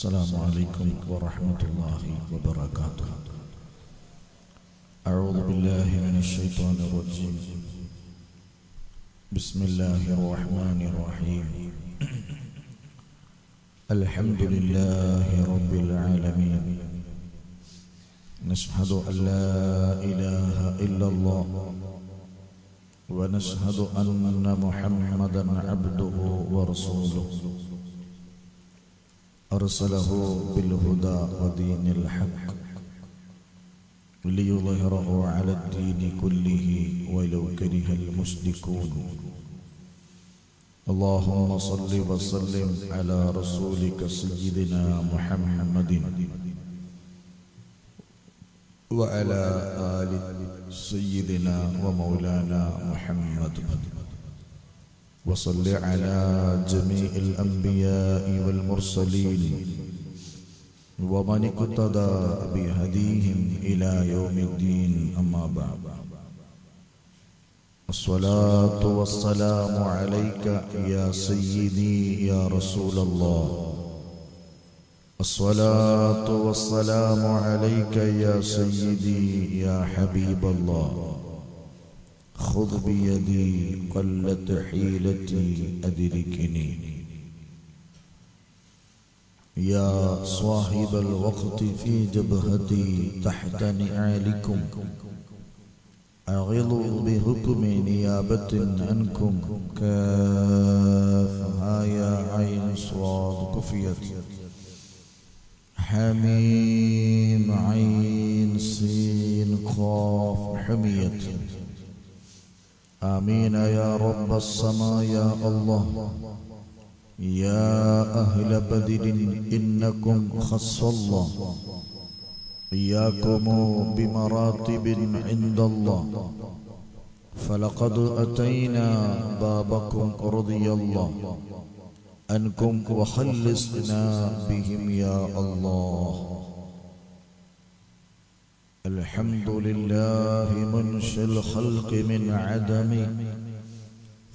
السلام عليكم ورحمة الله وبركاته أعوذ بالله من الشيطان الرجيم بسم الله الرحمن الرحيم الحمد لله رب العالمين نشهد أن لا إله إلا الله ونشهد أن محمدا عبده ورسوله أرسله بالهدى ودين الحق ليظهره على الدين كله ولو كره المشركون اللهم صل وسلم على رسولك سيدنا محمد وعلى آل سيدنا ومولانا محمد وصل على جميع الأنبياء والمرسلين ومن اقتدى بهديهم إلى يوم الدين أما بعد الصلاة والسلام عليك يا سيدي يا رسول الله الصلاة والسلام عليك يا سيدي يا حبيب الله خذ بيدي قلت حيلتي أدركني يا صاحب الوقت في جبهتي تحت نعالكم أغض بحكم نيابة عنكم كافها يا عين صاد كفيت حميم عين سين قاف حميت آمين يا رب السماء يا الله يا أهل بدر إنكم خص الله إياكم بمراتب عند الله فلقد أتينا بابكم رضي الله أنكم وخلصنا بهم يا الله الحمد لله منشئ الخلق من عدم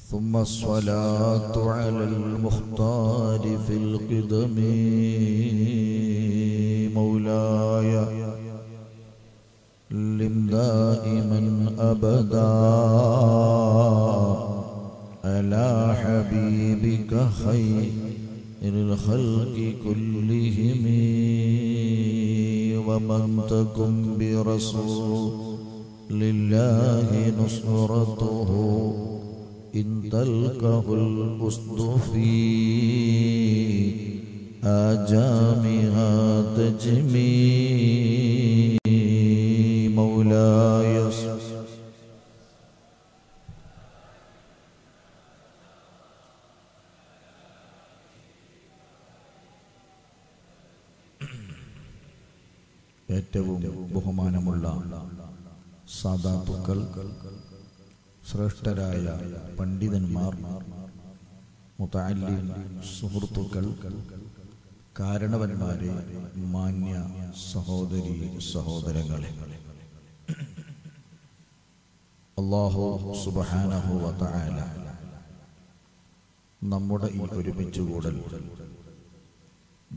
ثم الصلاة على المختار في القدم مولاي لم دائما أبدا على حبيبك خير الخلق كلهم ومن تكن برسول الله نصرته إن تلقه الأسد في آجامها تجمي مولاي ഏറ്റവും ബഹുമാനമുള്ള സാദാത്തുക്കൾ ശ്രേഷ്ഠരായ പണ്ഡിതന്മാർ മുതഅല്ലിം സുഹൃത്തുക്കൾ കാരണവന്മാരെ മാന്യ സഹോദരി സഹോദരങ്ങളെ അല്ലാഹു സുബ്ഹാനഹു വ തആല നമ്മുടെ ഈ ഒരുമിച്ച് കൂടൽ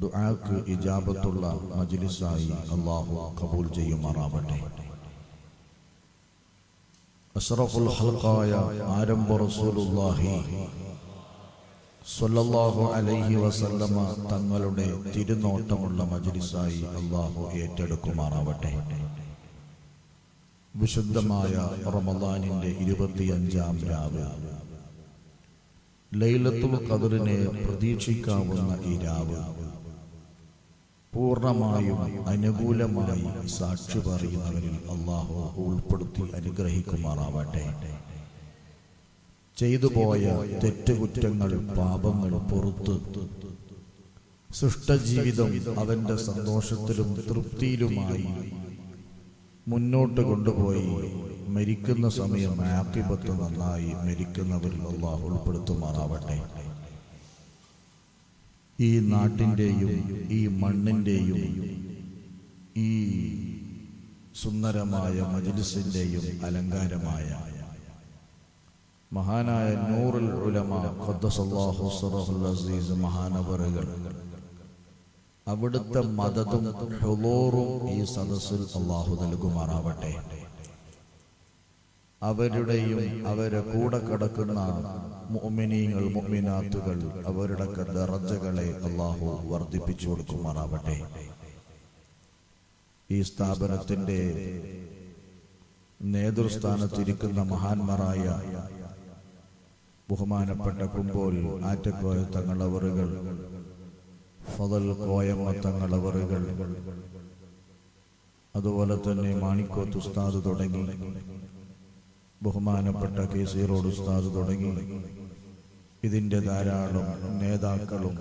ദുആക്ക് ഇജാബത്തുള്ള മജ്ലിസായി അല്ലാഹു ഖബൂൽ ചെയ്യുമാറാവട്ടെ. അഷ്റഫുൽ ഖൽഖായ ആരംഭ റസൂലുള്ളാഹി സ്വല്ലല്ലാഹു അലൈഹി വസല്ലമ തങ്ങളുടെ തിരുനോട്ടമുള്ള മജ്ലിസായി അല്ലാഹു ഏറ്റെടുക്കുമാറാവട്ടെ. വിശുദ്ധമായ റമളാനിന്റെ 25-ാം രാവ്, ലൈലത്തുൽ ഖദറിനെ പ്രതീക്ഷിക്കാവുന്ന ഈ രാവ് പൂർണ്ണമായും അനുകൂലമായി സാക്ഷി പറയുന്നവരിൽ അല്ലാഹു ഉൾപ്പെടുത്തി അനുഗ്രഹിക്കുമാറാവട്ടെ. ചെയ്തുപോയ തെറ്റുകുറ്റങ്ങൾ, പാപങ്ങൾ പുറത്ത്, സൃഷ്ടജീവിതം അവന്റെ സന്തോഷത്തിലും തൃപ്തിയിലുമായി മുന്നോട്ട് കൊണ്ടുപോയി മരിക്കുന്ന സമയം ആഖിബത്ത് നന്നായി മരിക്കുന്നവരിൽ അല്ലാഹു ഉൾപ്പെടുത്തുമാറാവട്ടെ. ഈ നാട്ടിൻ്റെയും ഈ മണ്ണിൻ്റെയും ഈ സുന്ദരമായ മജ്ലിസിൻ്റെയും അലങ്കാരമായ മഹാനായ നൂറുൽ ഉലമ ഖദ്ദസല്ലാഹു സിറഹുൽ അസീസ് മഹാനവറുകൾ അവിടുത്തെ മദദും ഹുളൂറും ഈ സദസ്സിൽ അല്ലാഹു നൽകുമാറാവട്ടെ. അവരുടെയും അവരെ കൂടെ കിടക്കുന്ന മുഅ്മിനീങ്ങൾ മുഅ്മിനാത്തുകൾ അവരുടെ ദറജകളെ അല്ലാഹു വർദ്ധിപ്പിച്ചു കൊടുക്കുമാറാവട്ടെ. ഈ സ്ഥാപനത്തിന്റെ നേതൃസ്ഥാനത്തിരിക്കുന്ന മഹാന്മാരായ ബഹുമാനപ്പെട്ട കുമ്പോൾ ആറ്റക്കോയ തങ്ങളവറുകൾ, ഫദൽ കോയമ്മ തങ്ങളവറുകൾ, അതുപോലെ തന്നെ മാണിക്കോത്ത് ഉസ്താദ് തുടങ്ങി ബഹുമാനപ്പെട്ട കെ സീറോഡ് ഉസ്താദ് തുടങ്ങി ഇതിൻ്റെ ധാരാളം നേതാക്കളും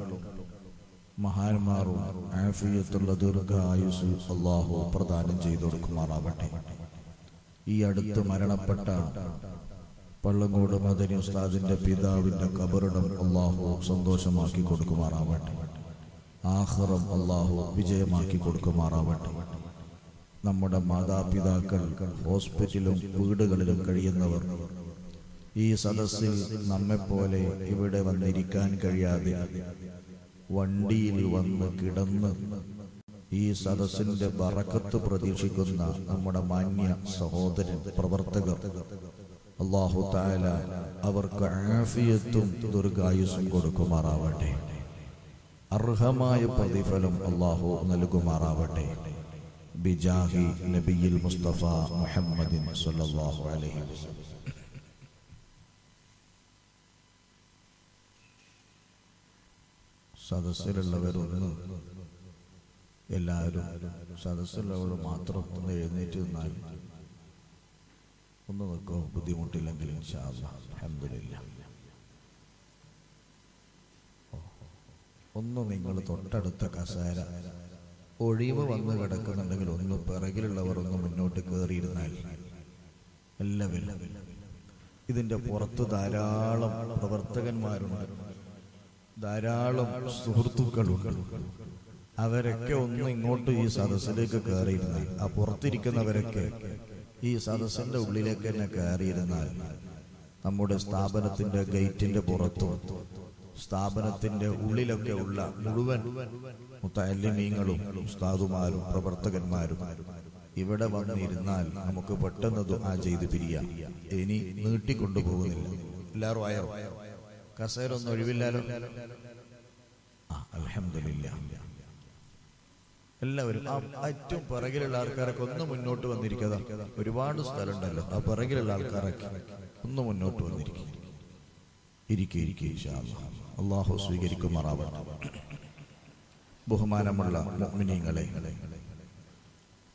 മഹാന്മാരും ആഫിയത്തുള്ള ദീർഘായുസ് അല്ലാഹു പ്രദാനം ചെയ്തു കൊടുക്കുമാറാവട്ടെ. ഈ അടുത്ത് മരണപ്പെട്ട പള്ളങ്ങോട് മദനി ഉസ്താദിന്റെ പിതാവിന്റെ ഖബറിടം അല്ലാഹു സന്തോഷമാക്കി കൊടുക്കുമാറാവട്ടെ. ആഖിറം അല്ലാഹു വിജയമാക്കി കൊടുക്കുമാറാവട്ടെ. നമ്മുടെ മാതാപിതാക്കൾ, ഹോസ്പിറ്റലും വീടുകളിലും കഴിയുന്നവർ, ഈ സദസ്സിൽ നമ്മെപ്പോലെ ഇവിടെ വന്നിരിക്കാൻ കഴിയാതെ വണ്ടിയിൽ വന്ന് കിടന്ന് ഈ സദസ്സിന്റെ ബറക്കത്ത് പ്രതീക്ഷിക്കുന്ന നമ്മുടെ മാന്യ സഹോദരൻ പ്രവർത്തകർ അല്ലാഹു തആല അവർക്ക് ആഫിയത്തും ദീർഘായുസ്സും കൊടുക്കുമാറാവട്ടെ. അർഹമായ പ്രതിഫലം അല്ലാഹു നൽകുമാറാവട്ടെ. ബിജാഹി നബിയിൽ മുസ്തഫ മുഹമ്മദിൻ സല്ലല്ലാഹു അലൈഹി വസല്ലം. സദസ്സിലുള്ളവരൊന്ന് എല്ലാവരും സദസ്സിലുള്ളവർ മാത്രം ഒന്ന് എഴുന്നേറ്റ് നിന്നാൽ ഒന്ന് നിൽക്കോ, ബുദ്ധിമുട്ടില്ലെങ്കിൽ ഇൻഷാ അല്ലാഹ്. അൽഹംദുലില്ലാ. ഒന്ന് നിങ്ങൾ തൊട്ടടുത്ത കസേര ഒഴിവ് വന്ന് കിടക്കുന്നുണ്ടെങ്കിൽ ഒന്ന് പിറകിലുള്ളവർ ഒന്ന് മുന്നോട്ട് കയറിയിരുന്നാൽ എല്ലാവരും. ഇതിൻ്റെ പുറത്ത് ധാരാളം പ്രവർത്തകന്മാരുണ്ട്, ധാരാളം സുഹൃത്തുക്കളുണ്ട്. അവരൊക്കെ ഒന്ന് ഇങ്ങോട്ട് ഈ സദസ്സിലേക്ക് കയറിയിരുന്നാൽ, ആ പുറത്തിരിക്കുന്നവരൊക്കെ ഈ സദസ്സിന്റെ ഉള്ളിലേക്ക് തന്നെ കയറിയിരുന്നാൽ നമ്മുടെ സ്ഥാപനത്തിന്റെ ഗേറ്റിന്റെ പുറത്തും സ്ഥാപനത്തിന്റെ ഉള്ളിലൊക്കെ ഉള്ള മുഴുവൻ മുതഅല്ലിമീങ്ങളും ഉസ്താദുമാരും പ്രവർത്തകന്മാരും ഇവിടെ വന്നിരുന്നാൽ നമുക്ക് പെട്ടെന്ന് ദുആ ചെയ്ത് പിരിയാം. ഇനി നീട്ടിക്കൊണ്ടുപോകുന്നില്ല. എല്ലാവരും ആയോ? കസേര ഒന്നും ഒഴിവില്ലാലോ? അൽഹംദുലില്ലാഹ്. എല്ലാവരും ഏറ്റവും പിറകിലുള്ള ആൾക്കാരൊക്കെ ഒന്ന് മുന്നോട്ട് വന്നിരിക്കുക. ഒരുപാട് സ്ഥലം ഉണ്ടല്ലോ, ആ പിറകിലുള്ള ആൾക്കാരൊക്കെ ഒന്ന് മുന്നോട്ട് വന്നിരിക്കുക. ഇരിക്കെ ഇൻഷാ അല്ലാഹ്. അല്ലാഹു സ്വീകരിക്കുമാറാവട്ടെ. ബഹുമാനമുള്ള മുഅ്മിനീങ്ങളെ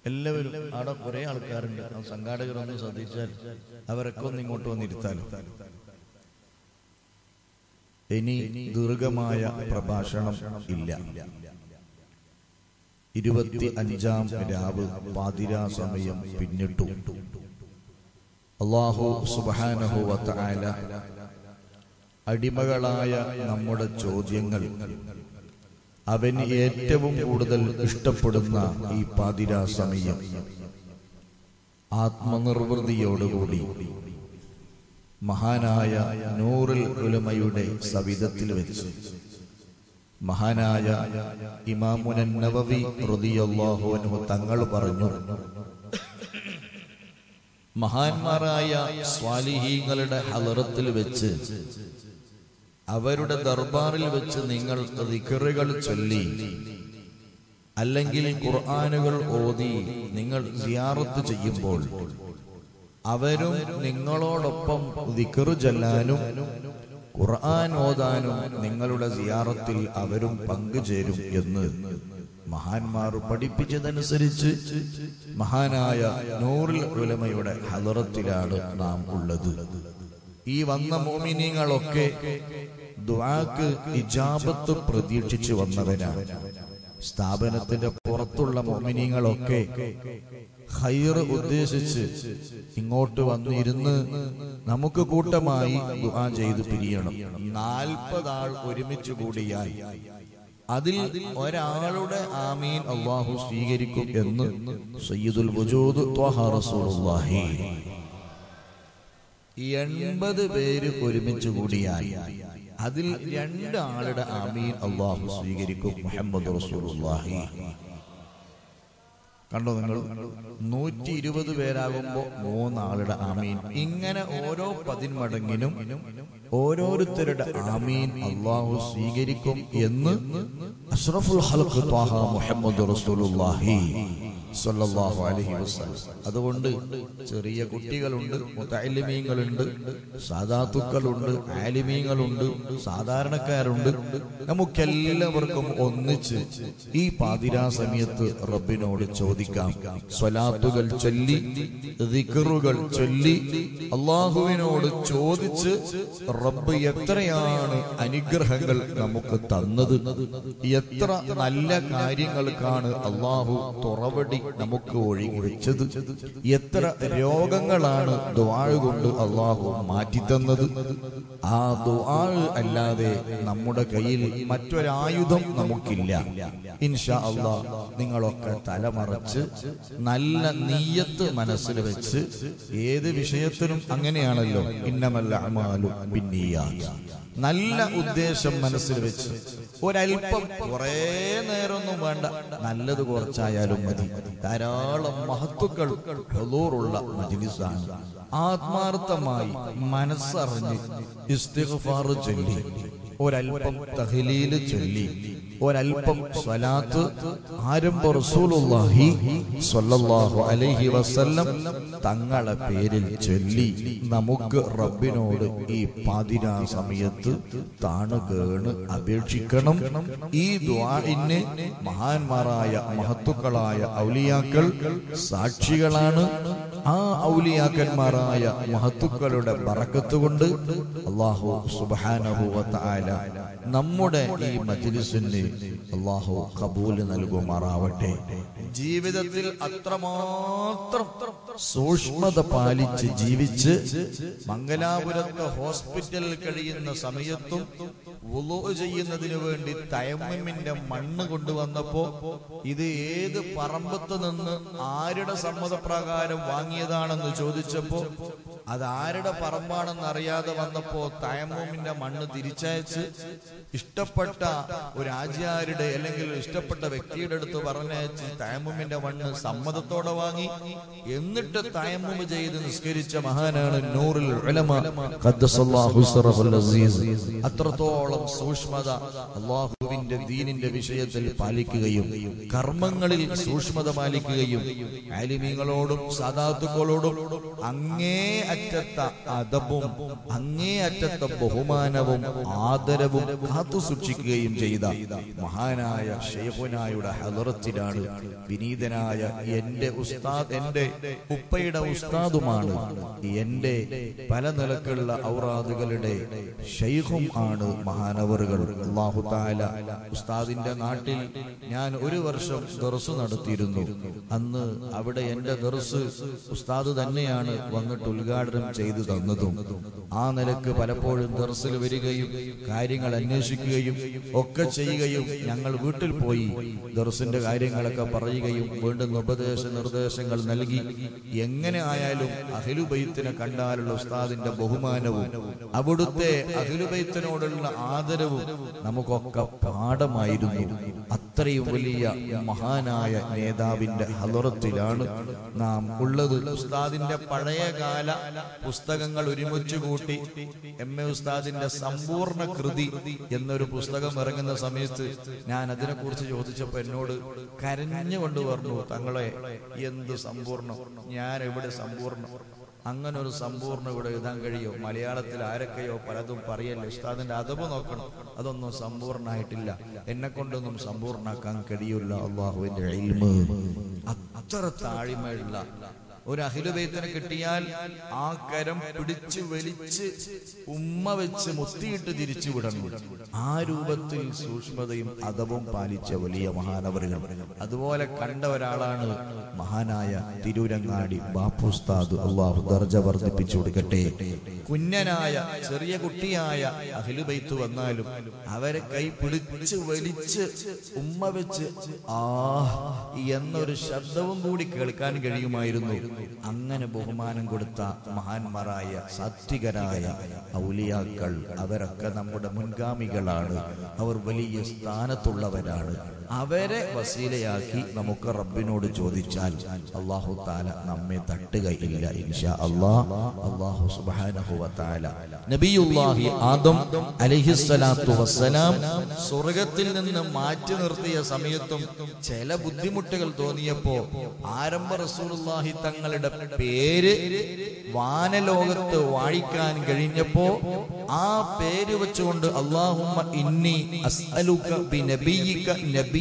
എല്ലാവരും, അവിടെ കുറെ ആൾക്കാരുണ്ട്. സംഘാടകരൊന്ന് ശ്രദ്ധിച്ചാൽ അവരൊക്കെ ഒന്ന് ഇങ്ങോട്ട് വന്നിരുത്താലും. ഇനി ദീർഘമായ പ്രഭാഷണം ഇല്ല. 25-ാം രാവ് പാതിരാ സമയം പിന്നിട്ടു. അല്ലാഹു സുബ്ഹാനഹു വ തആല അടിമകളായ നമ്മുടെ ചോദ്യങ്ങൾ അവന് ഏറ്റവും കൂടുതൽ ഇഷ്ടപ്പെടുന്ന ഈ പാതിരാ സമയം ആത്മനിർവൃതിയോടുകൂടി മഹാനായ നൂറുൽ ഉലമയുടെ സവിധത്തിൽ വെച്ച് മഹാനായ ഇമാമുന നവവി റളിയല്ലാഹു അൻഹു തങ്ങൾ പറഞ്ഞു, മഹാന്മാരായ സ്വാലിഹീങ്ങളുടെ ഹളറത്തിൽ വെച്ച് അവരുടെ ദർബാറിൽ വെച്ച് നിങ്ങൾ ദിക്റുകൾ ചൊല്ലി അല്ലെങ്കിൽ ഖുർആനുകൾ ഓതി നിങ്ങൾ സിയാറത്ത് ചെയ്യുമ്പോൾ അവരും നിങ്ങളോടൊപ്പം ദിക്റ് ചൊല്ലാനും ഖുർആൻ ഓതാനും നിങ്ങളുടെ സിയാറത്തിൽ അവരും പങ്കുചേരും എന്ന് മഹാന്മാർ പഠിപ്പിച്ചതനുസരിച്ച് മഹാനായ നൂറുൽ ഉലമയുടെ ഹളറത്തിലാണ് നാം ഉള്ളത്. ഈ വന്ന മുഅ്മിനീങ്ങളൊക്കെ ദുആക്ക് ഇജാബത്ത് പ്രതീക്ഷിച്ചു വന്നവരാണ്. സ്ഥാപനത്തിന്റെ പുറത്തുള്ള മുഅ്മിനീങ്ങളൊക്കെ ഖൈർ ഉദ്ദേശിച്ച് ഇങ്ങോട്ട് വന്നിരുന്ന് നമുക്ക് കൂട്ടമായി ദുആ ചെയ്ത് പിരിയണം. 40 ആൾ ഒരുമിച്ച് കൂടിയായി അതിൽ ഒരാളുടെ ആമീൻ അല്ലാഹു സ്വീകരിക്കും എന്ന് സയ്യിദുൽ വജൂദ് ത്വഹ റസൂലുള്ളാഹി. 80 പേര് ഒരുമിച്ച് കൂടിയായി അതിൽ രണ്ടാളുടെ ആമീൻ അല്ലാഹു സ്വീകരിക്കും മുഹമ്മദ് റസൂലുള്ളാഹി. കണ്ടോ നിങ്ങൾ, 120 പേരാകുമ്പോൾ മൂന്നാളുടെ ആമീൻ. ഇങ്ങനെ ഓരോ 10 മടങ്ങിനും ഓരോരുത്തരുടെ ആമീൻ അല്ലാഹു സ്വീകരിക്കും എന്ന് അഷ്റഫുൽ ഖൽഖ് ത്വാഹ മുഹമ്മദ് റസൂലുള്ളാഹി സല്ലല്ലാഹു അലൈഹി വസല്ലം. അതുകൊണ്ട് ചെറിയ കുട്ടികളുണ്ട്, മുതഅല്ലിമീങ്ങളുണ്ട്, സാദാത്തുക്കളുണ്ട്, ആലിമീങ്ങളുണ്ട്, സാധാരണക്കാരുണ്ട്. നമുക്കെല്ലാവർക്കും ഒന്നിച്ച് ഈ പാതിരാ സമയത്ത് റബ്ബിനോട് ചോദിക്കാം. സ്വലാത്തുകൾ ചൊല്ലി, ദിക്റുകൾ ചൊല്ലി, അല്ലാഹുവിനോട് ചോദിച്ച് റബ്ബ് എത്രയാണ് അനുഗ്രഹങ്ങൾ നമുക്ക് തന്നത്, എത്ര നല്ല കാര്യങ്ങൾക്കാണ് അല്ലാഹു തുറവടി നമുക്ക് ഒഴിവെച്ചത്, എത്ര രോഗങ്ങളാണ് ദുആ കൊണ്ട് അല്ലാഹു മാറ്റിത്തന്നത്. ആ ദുആ അല്ലാതെ നമ്മുടെ കയ്യിൽ മറ്റൊരായുധം നമുക്കില്ല. ഇൻഷാ അല്ലാഹ് നിങ്ങളൊക്കെ തലമറച്ച് നല്ല നീയത്ത് മനസ്സിൽ വെച്ച് ഏത് വിഷയത്തിനും അങ്ങനെയാണല്ലോ, ഇന്നമൽ അഅ്മാലു ബിന്നിയ്യാത്ത്, നല്ല ഉദ്ദേശം മനസ്സിൽ വെച്ച് ഒരൽപ്പം, കുറേ നേരമൊന്നും വേണ്ട, നല്ലത് കുറച്ചായാലും മതി. ധാരാളം മഹത്തുക്കൾ ഹുളൂറുള്ള മജ്‌ലിസാണ്. ആത്മാർത്ഥമായി മനസ്സറിഞ്ഞ് ഇസ്തിഗ്ഫാർ ചൊല്ലി, ഒരൽപ്പം തഹ്ലീൽ ചൊല്ലി, ഒരൽപ്പം സ്വലാത്ത് ആരംഭ റസൂലുള്ളാഹി സ്വല്ലല്ലാഹു അലൈഹി വസല്ലം തങ്ങളെ പേരിൽ ചൊല്ലി നമുക്ക് റബ്ബിനോട് ഈ പാതിരാ സമയത്ത് താണുകേണ് അപേക്ഷിക്കണം. ഈ ദുആഇന് മഹാന്മാരായ മഹത്തുക്കളായ ഔലിയാക്കൾ സാക്ഷികളാണ്. ആ ഔലിയാക്കന്മാരായ മഹത്തുക്കളുടെ ബറക്കത്ത് കൊണ്ട് അല്ലാഹു സുബ്ഹാനഹു വ തആല നമ്മുടെ ഈ മജ്‌ലിസിനെ അല്ലാഹു ഖബൂൽ നൽകുമാറാവട്ടെ. ജീവിതത്തിൽ അത്രമാത്രം സൂക്ഷ്മത പാലിച്ച് ജീവിച്ച് മംഗലാപുരത്തെ ഹോസ്പിറ്റലിൽ കഴിയുന്ന സമയത്തും വുളൂ ചെയ്യുന്നതിനു വേണ്ടി തയമ്മുമിന്റെ മണ്ണ് കൊണ്ടുവന്നപ്പോ ഇത് ഏത് പറമ്പത്ത് നിന്ന് ആരുടെ സമ്മതപ്രകാരം വാങ്ങിയതാണെന്ന് ചോദിച്ചപ്പോ അത് ആരുടെ പറമ്പാണെന്ന് അറിയാതെ വന്നപ്പോ തയമ്മുമിന്റെ മണ്ണ് തിരിച്ചയച്ച് ഇഷ്ടപ്പെട്ട ഒരു ആചാര്യയുടെ അല്ലെങ്കിൽ ഇഷ്ടപ്പെട്ട വ്യക്തിയുടെ അടുത്ത് പറഞ്ഞയച്ച് തയമ്മുമിന്റെ മണ്ണ് സമ്മതത്തോടെ വാങ്ങി, എന്നിട്ട് തയമ്മും ചെയ്ത് നിസ്കരിച്ച മഹാനാണ് നൂറുൽ ഉലമ ഖദ്ദസല്ലാഹു സിറഹുൽ അസീസ്. അത്രത്തോളം സൂക്ഷ്മത അല്ലാഹുവിന്റെ ദീനിന്റെ വിഷയത്തിൽ പാലിക്കുകയും കർമ്മങ്ങളിൽ സൂക്ഷ്മത പാലിക്കുകയും ആലിമീങ്ങളോടും സാദാത്തുക്കളോടും അങ്ങേ അറ്റത്തെ അദബും അങ്ങേ അറ്റത്തെ ബഹുമാനവും ആദരവും കാത്തു സൂക്ഷിക്കുകയും ചെയ്ത മഹാനായ ശൈഖുനായുടെ ഹളറത്തിലാണ് വിനീതനായ എന്റെ ഉസ്താദ്, എന്റെ ഉപ്പയുടെ ഉസ്താദുമാണ്, എന്റെ പല നിലക്കുള്ള ഔറാദുകളുടെ ശൈഖും ആണ് മഹാനവറുകൾ. അല്ലാഹു തആല ഉസ്താദിന്റെ നാട്ടിൽ ഞാൻ 1 വർഷം ദർസ് നടത്തിയിരുന്നു. അന്ന് അവിടെ എന്റെ ദർസ് ഉസ്താദ് തന്നെയാണ് വന്നിട്ട് ഉദ്ഘാടനം ചെയ്തു തന്നതും. ആ നിലക്ക് പലപ്പോഴും ദർസിൽ വരികയും കാര്യങ്ങൾ അന്വേഷിക്കുകയും ഒക്കെ ചെയ്യുകയും ഞങ്ങൾ വീട്ടിൽ പോയി ദർസിന്റെ കാര്യങ്ങളൊക്കെ പറയുകയും വീണ്ടും ഉപദേശ നിർദ്ദേശങ്ങൾ നൽകി. എങ്ങനെ ആയാലും അഹ്ലുബൈത്തിനെ കണ്ടാലുള്ള ഉസ്താദിന്റെ ബഹുമാനവും അവിടുത്തെ അഹ്ലുബൈത്തിനോടുള്ള ആദരവും നമുക്കൊക്കെ പാഠമായിരുന്നു. അത്രയും വലിയ മഹാനായ നേതാവിന്റെ ഹളറത്തിലാണ് നാം ഉള്ളത്. ഉസ്താദിന്റെ പഴയകാല പുസ്തകങ്ങൾ ഒരുമിച്ച് കൂട്ടി എം എ ഉസ്താദിന്റെ സമ്പൂർണ്ണ കൃതി എന്നൊരു പുസ്തകം ഇറങ്ങുന്ന സമയത്ത് ഞാൻ അതിനെക്കുറിച്ച് ചോദിച്ചപ്പോൾ എന്നോട് കരഞ്ഞുകൊണ്ട് പറഞ്ഞു, തങ്ങളെ എന്ത് സമ്പൂർണ്ണം, ഞാൻ എവിടെ സമ്പൂർണ്ണം, അങ്ങനെ ഒരു സമ്പൂർണ്ണം ഇവിടെ എഴുതാൻ കഴിയോ, മലയാളത്തിൽ ആരൊക്കെയോ പലതും പറയല്ലോ, ഉസ്താദിന്റെ അദബ് നോക്കണം, അതൊന്നും സമ്പൂർണ്ണമായിട്ടില്ല, എന്നെ കൊണ്ടൊന്നും സമ്പൂർണ്ണാക്കാൻ കഴിയില്ല. അല്ലാഹുവിന്റെ ഇൽമ് അത്ര താഴ്മയുള്ള ഒരു അഹ്ലുബൈത്തിനെ കിട്ടിയാൽ ആ കരം പിടിച്ചു വലിച്ച് ഉമ്മ വെച്ച് മുത്തിയിട്ട് തിരിച്ചു വിടണം. ആ രൂപത്തിൽ സൂക്ഷ്മതയും അദബും പാലിച്ച വലിയ മഹാനവറുകൾ. അതുപോലെ കണ്ട ഒരാളാണ് മഹാനായ തിരൂരങ്ങാടി ബാപ്പുസ്താദ്. അല്ലാഹു ദർജ വർദ്ധിപ്പിച്ചു കൊടുക്കട്ടെ. കുഞ്ഞനായ ചെറിയ കുട്ടിയായ അഹ്ലുബൈത്ത് വന്നാലും അവരെ കൈ പിടിച്ച് വലിച്ച് ഉമ്മ വെച്ച് ആ എന്നൊരു ശബ്ദവും കൂടി കേൾക്കാൻ കഴിയുമായിരുന്നു. അങ്ങനെ ബഹുമാനം കൊടുത്ത മഹാന്മാരായ സാത്വികരായ ഔലിയാക്കൾ അവരൊക്കെ നമ്മുടെ മുൻഗാമികളാണ്. അവർ വലിയ സ്ഥാനത്തുള്ളവരാണ്. അവരെ വസീലയാക്കി നമുക്ക് റബ്ബിനോട് ചോദിച്ചാൽ അല്ലാഹു തആല നമ്മെ തട്ടുകയില്ല ഇൻഷാ അല്ലാഹ്. അല്ലാഹു സുബ്ഹാനഹു വ തആല നബിയുല്ലാഹി ആദം അലൈഹിസ്സലാത്തു വസ്സലാം സ്വർഗ്ഗത്തിൽ നിന്ന് മാറ്റി നിർത്തിയ സമയത്തും ചില ബുദ്ധിമുട്ടുകൾ തോന്നിയപ്പോൾ ആരംഭ റസൂലുള്ളാഹി തങ്ങളുടെ പേര് വാനലോകത്ത് വാഴിക്കാൻ കഴിഞ്ഞപ്പോ ആ പേര് വെച്ചുകൊണ്ട് അല്ലാഹുമ്മ ഇന്നി അസ്അലുക ബിനബിയിക നബിയ്യ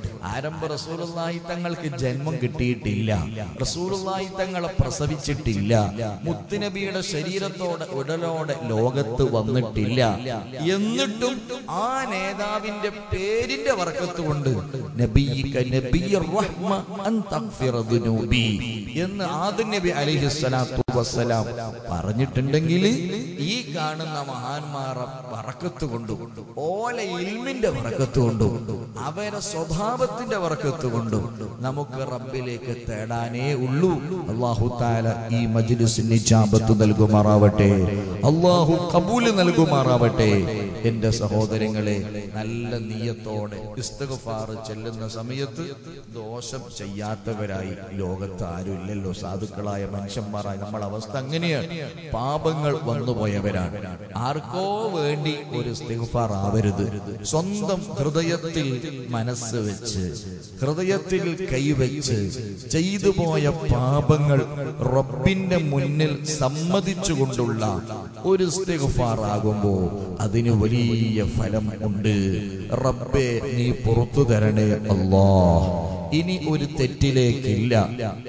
ആരംഭ റസൂലുള്ളാഹി തങ്ങൾക്ക് ജന്മം കിട്ടിയിട്ടില്ല, റസൂലുള്ളാഹി തങ്ങളെ പ്രസവിച്ചിട്ടില്ല, മുത്തുനബിയുടെ ശരീരത്തോടെ ഉടലോടെ ലോകത്ത് വന്നിട്ടില്ല. എന്നിട്ടും ആ നേതാവിന്റെ പേരിന്റെ ബറക്കത്ത് കൊണ്ട് നബിയ്യിക നബിയ്യ റഹ്മ അൻ തഗ്ഫിറ ദുനൂബി എന്ന് ആദം നബി അലൈഹിസ്സലാത്തു വസ്സലാം പറഞ്ഞിട്ടുണ്ടെങ്കിൽ ഈ കാണുന്ന മഹാന്മാരെ ബറക്കത്ത് കൊണ്ട്, ഓലെ ഇൽമിന്റെ ബറക്കത്ത് കൊണ്ട്, അവരുടെ സ്വഭാവ ത്തിന്റെ ബർക്കത്ത് കൊണ്ടും നമുക്ക് റബ്ബിലേക്ക് തേടാനേ ഉള്ളൂ. അല്ലാഹു തആല ഈ മജ്ലിസിന് ഇജാബത്ത് നൽകുമാറാവട്ടെ. അല്ലാഹു ഖബൂൽ നൽകുമാറാവട്ടെ. എന്റെ സഹോദരങ്ങളെ, നല്ല നിയത്തോടെ ഇസ്തിഗ്ഫാർ ചെല്ലുന്ന സമയത്ത് ദോഷം ചെയ്യാത്തവരായി ലോകത്ത് ആരും ഇല്ലല്ലോ. സാധുക്കളായ മനുഷ്യന്മാരായി നമ്മൾ അവസ്ഥ അങ്ങനെയാണ്. പാപങ്ങൾ വന്നുപോയവരാണ്. ആർക്കോ വേണ്ടി ഒരു ഇസ്തിഗ്ഫാർ ആവരുത്. സ്വന്തം ഹൃദയത്തിൽ മനസ്സ് വെച്ച്, ഹൃദയത്തിൽ കൈവച്ച് ചെയ്തു പോയ പാപങ്ങൾ റബ്ബിന്റെ മുന്നിൽ സമ്മതിച്ചുകൊണ്ടുള്ള ഒരു ഇസ്തിഗ്ഫാർ ആകുമ്പോൾ അതിന് വലിയ ഫലം ഉണ്ട്. റബ്ബേ, നീ പുറത്തു തരണേ അല്ലാ. ഇനി ഒരു തെറ്റിലേക്കില്ല,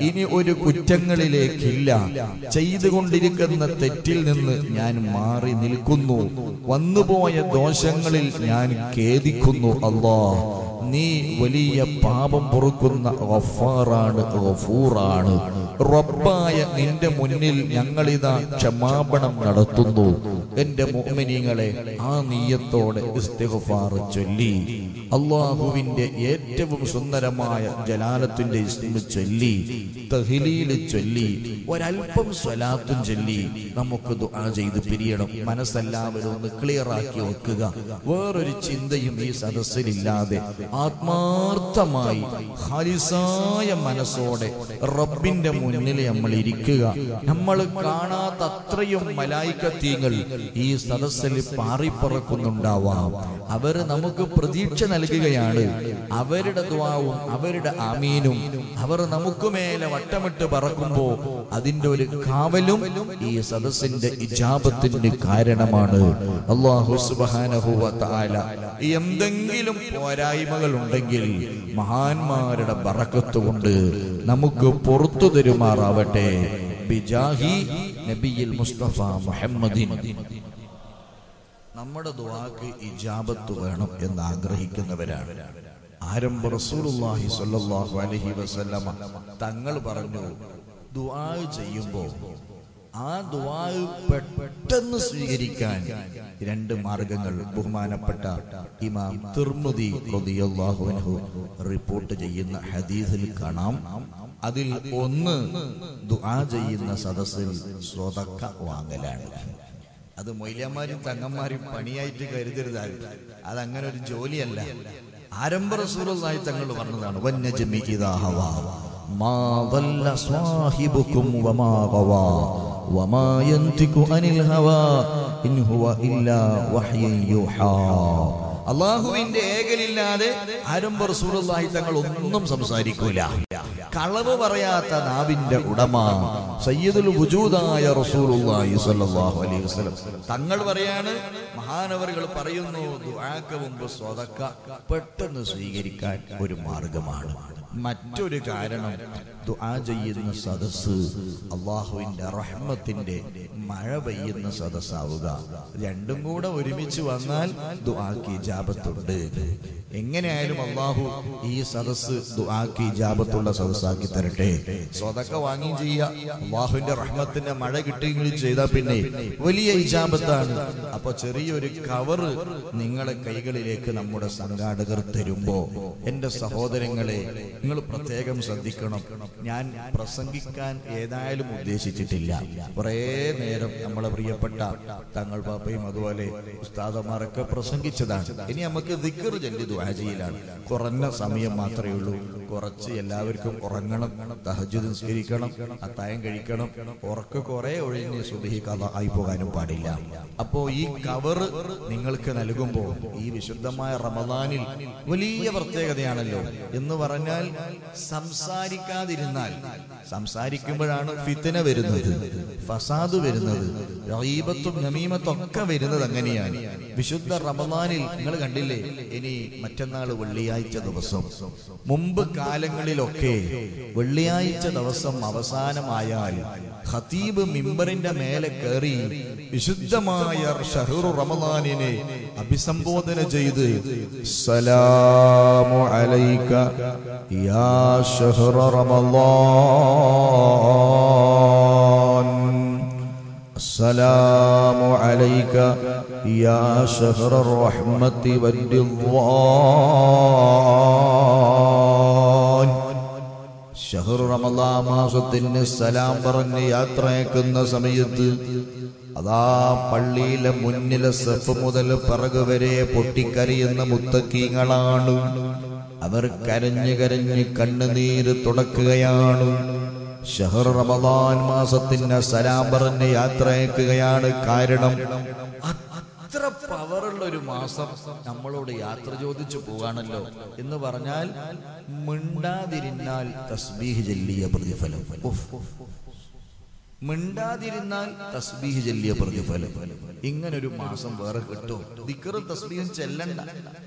ഇനി ഒരു കുറ്റങ്ങളിലേക്കില്ല. ചെയ്തുകൊണ്ടിരിക്കുന്ന തെറ്റിൽ നിന്ന് ഞാൻ മാറി നിൽക്കുന്നു, വന്നുപോയ ദോഷങ്ങളിൽ ഞാൻ ഖേദിക്കുന്നു അല്ലാ. നീ വലിയ പാപം പൊറുക്കുന്ന ഗഫാറാണ്, ഗഫൂറാണ്. റബ്ബായ നിന്റെ മുന്നിൽ ഞങ്ങളിതാ ക്ഷമാപണം നടത്തുന്നു. എന്റെ മുഅ്മിനീങ്ങളെ, ആ നിയത്തോടെ ഇസ്തിഗ്ഫാർ ചൊല്ലി അല്ലാഹുവിന്റെ ഏറ്റവും സുന്ദരമായ ജലാലത്തിന്റെ ഇസ്മ ചൊല്ലി, തഹ്ലീൽ ചൊല്ലി, ഒരൽപ്പം സ്വലാത്തും ചൊല്ലി നമുക്ക് ദുആ ചെയ്ത് പിരിയണം. മനസ്സെല്ലാവരും ഒന്ന് ക്ലിയർ ആക്കി വെക്കുക. വേറൊരു ചിന്തയും ഈ സദസ്സിലില്ലാതെ ആത്മാർത്ഥമായി ഖാലിസായ മനസ്സോടെ റബ്ബിന്റെ മുന്നിൽ നമ്മൾ ഇരിക്കുക. നമ്മൾ കാണാത്ത അത്രയും മലായികത്തീങ്ങൾ ഈ സദസ്സിൽ പാറിപ്പറക്കുന്നുണ്ടാവാം. അവര് നമുക്ക് പ്രതീക്ഷ നൽകുകയാണ്. അവരുടെ ദുആവും അവരുടെ ആമീനും അവർ നമുക്ക് മേലെ വട്ടമിട്ട് പറക്കുമ്പോ അതിന്റെ ഒരു കാവലും ഈ സദസ്സിന്റെ ഇജാബത്തിന് കാരണമാണ്. അല്ലാഹു സുബ്ഹാനഹു വ തആല എന്തെങ്കിലും പോരായ്മകൾ ഉണ്ടെങ്കിൽ മഹാന്മാരുടെ ബറക്കത്ത് കൊണ്ട് നമുക്ക് പുറത്തു തരുമാറാവട്ടെ. ബിജാഹി നബിയിൽ മുസ്തഫ മുഹമ്മദിൻ. നമ്മുടെ ദുആക്ക് ഇജാബത്ത് വേണം എന്ന് ആഗ്രഹിക്കുന്നവരാണ്. ആരംഭ റസൂലുള്ളാഹി സ്വല്ലല്ലാഹു അലൈഹി വസല്ലമ തങ്ങൾ പറഞ്ഞു, ദുആ ചെയ്യുമ്പോൾ ആ ദുആ പെട്ടെന്ന് സ്വീകരിക്കാൻ രണ്ട് മാർഗങ്ങൾ ബഹുമാനപ്പെട്ട ഇമാം തിർമിദി റളിയല്ലാഹു അൻഹു റിപ്പോർട്ട് ചെയ്യുന്ന ഹദീസിൽ കാണാം. അതിൽ ഒന്ന്, ദുആ ചെയ്യുന്ന സദസ്സിൽ സ്വതക്ക വാങ്ങലാണ്. അത് മൊയ്ലാന്മാരും തങ്ങന്മാരും പണിയായിട്ട് കരുതരുതാണ്. അതങ്ങനെ ഒരു ജോലിയല്ല. ആരംഭ റസൂലുള്ളാഹി തങ്ങൾ പറഞ്ഞതാണ്, വന്നജ്മി ഇദാ ഹവാ മാ ദല്ല സ്വാഹിബുകും വമാ ഗവാ വമാ യന്തിഖു അനിൽ ഹവാ ഇൻ ഹുവ ഇല്ലാ വഹ്യൻ യുഹാ. അല്ലാഹുവിന്റെ ഏകലില്ലാതെ ആരംഭ റസൂലുള്ളാഹി തങ്ങൾ ഒന്നും സംസാരിക്കൂല. കളവ് പറയാത്ത നാവിന്റെ ഉടമ സയ്യിദുൽ വുജൂദായ റസൂലുള്ളാഹി സ്വല്ലല്ലാഹു അലൈഹി വസല്ലം തങ്ങൾ പറയാണ്, മഹാനവറുകൾ പറയുന്നു, ദുആക്ക് മുമ്പ് സ്വതക്ക പെട്ടെന്ന് സ്വീകരിക്കാൻ ഒരു മാർഗമാണ്. മറ്റൊരു കാരണം, ദുആ ചെയ്യുന്ന സദസ്സ് അല്ലാഹുവിന്റെ റഹ്മത്തിന്റെ മഴ പെയ്യുന്ന സദസ്സാവുക. രണ്ടും കൂടെ ഒരുമിച്ച് വന്നാൽ ദുആക്ക് ഇജാബത്തുണ്ട്. എങ്ങനെയായാലും അള്ളാഹു ഈ സദസ് ദുആക്ക് ഇജാബത്തുള്ള സദസാക്കി തരട്ടെ. സ്വതക്ക വാങ്ങി ചെയ്യുക, അള്ളാഹുവിന്റെ റഹ്മത്തിന്റെ മഴ കിട്ടുകയും ചെയ്താൽ പിന്നെ വലിയ ഇജാബത്താണ്. അപ്പൊ ചെറിയൊരു കവറ് നിങ്ങളെ കൈകളിലേക്ക് നമ്മുടെ സംഘാടകർ തരുമ്പോ എന്റെ സഹോദരങ്ങളെ നിങ്ങൾ പ്രത്യേകം ശ്രദ്ധിക്കണം. ഞാൻ പ്രസംഗിക്കാൻ ഏതായാലും ഉദ്ദേശിച്ചിട്ടില്ല. കുറേ നേരം നമ്മളെ പ്രിയപ്പെട്ട തങ്ങൾ പാപ്പയും അതുപോലെ ഉസ്താദമാരൊക്കെ പ്രസംഗിച്ചതാണ്. ഇനി നമുക്ക് ദിക്ർ ചൊല്ലി ദുആ ചെയ്യലാണ്. കുറഞ്ഞ സമയം മാത്രമേ ഉള്ളൂ. കുറച്ച് എല്ലാവർക്കും ഉറങ്ങണം, തഹജ്ജുദ് നിസ്കരിക്കണം, അത്തായം കഴിക്കണം, ഉറക്ക കുറെ ഒഴിഞ്ഞ് സുബ്ഹി ഖദാ ആയി പോകാനും പാടില്ല. അപ്പോ ഈ കവർ നിങ്ങൾക്ക് നൽകുമ്പോൾ ഈ വിശുദ്ധമായ റമദാനിൽ വലിയ പ്രത്യേകതയാണല്ലോ എന്ന് പറഞ്ഞാൽ സംസാരിക്കാതിരുന്നാൽ, സംസാരിക്കുമ്പോഴാണ് ഫിത്ന വരുന്നത്, ഫസാദ് വരുന്നത്, റഈബത്തും നമീമത്തും ഒക്കെ വരുന്നത്. അങ്ങനെയാണ് വിശുദ്ധ റമദാനിൽ നിങ്ങൾ കണ്ടില്ലേ, ഇനി മറ്റന്നാൾ വെള്ളിയാഴ്ച ദിവസം, മുമ്പ് കാലങ്ങളിലൊക്കെ വെള്ളിയാഴ്ച ദിവസം അവസാനമായാൽ ഖതീബ് മിമ്പറിന്റെ മേലെ കയറി വിശുദ്ധമായ ഷഹ്റു റമദാനിനെ അഭിസംബോധന ചെയ്ത് സലാമു അലൈക യാ ഷഹ്റ റമദാൻ, സലാമു അലൈക يا شهر الرحمة والرضوان. شهر رمضان മാസത്തിന് സലാം പറഞ്ഞ് യാത്രയാക്കുന്ന സമയത്ത് അതാ പള്ളിയിലെ മുന്നിലെ സഫ് മുതൽ പിറകു വരെ പൊട്ടിക്കരയുന്ന മുത്തക്കീങ്ങളാണ് അവർ. കരഞ്ഞ് കരഞ്ഞ് കണ്ണുനീര് തുടക്കുകയാണ്. ഷഹർ റമദാൻ മാസത്തിന് സലാം പറഞ്ഞ് യാത്രയാക്കുകയാണ്. കാരണം ഇത്ര പവറുള്ള ഒരു മാസം നമ്മളോട് യാത്ര ചോദിച്ചു പോവാണല്ലോ എന്ന് പറഞ്ഞാൽ മിണ്ടാതിരുന്നാൽ തസ്ബീഹ് ചൊല്ലിയ പ്രതിഫലം, മിണ്ടാതിരുന്നാൽ തസ്ബീഹ് ചൊല്ലിയ പ്രതിഫലം. ഇങ്ങനൊരു മാസം വേറെ കിട്ടും. ദിക്റും തസ്ബീഹും ചെല്ലണ്ട,